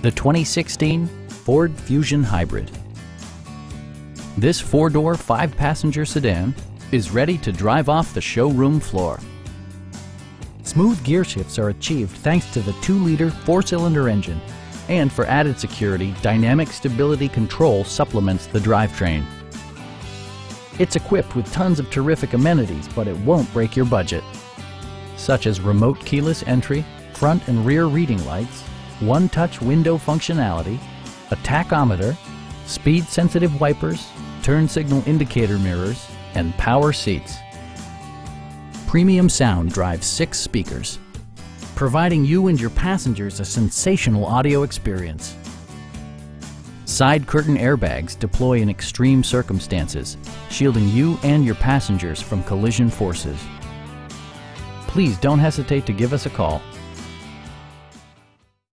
The 2016 Ford Fusion Hybrid. This four-door, five-passenger sedan is ready to drive off the showroom floor. Smooth gear shifts are achieved thanks to the 2-liter 4-cylinder engine, and for added security, dynamic stability control supplements the drivetrain. It's equipped with tons of terrific amenities, but it won't break your budget, such as remote keyless entry, front and rear reading lights, one-touch window functionality, a tachometer, speed-sensitive wipers, turn signal indicator mirrors, and power seats. Premium sound drives 6 speakers, providing you and your passengers a sensational audio experience. Side curtain airbags deploy in extreme circumstances, shielding you and your passengers from collision forces. Please don't hesitate to give us a call.